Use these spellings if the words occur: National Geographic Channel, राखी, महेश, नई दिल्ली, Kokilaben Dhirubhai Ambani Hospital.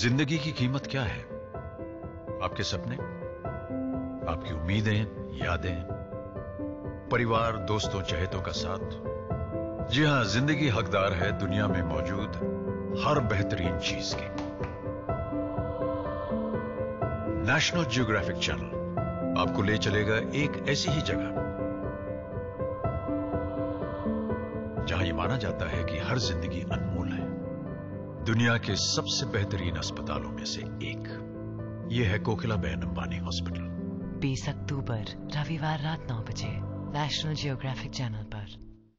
जिंदगी की कीमत क्या है? आपके सपने, आपकी उम्मीदें, यादें, परिवार, दोस्तों, चहेतों का साथ। जी हां, जिंदगी हकदार है दुनिया में मौजूद हर बेहतरीन चीज की। नेशनल जियोग्राफिक चैनल आपको ले चलेगा एक ऐसी ही जगह जहां यह माना जाता है कि हर जिंदगी अनमोल है। दुनिया के सबसे बेहतरीन अस्पतालों में से एक ये है कोकिलाबेन अंबानी हॉस्पिटल। 20 अक्टूबर रविवार रात 9 बजे नेशनल जियोग्राफिक चैनल पर।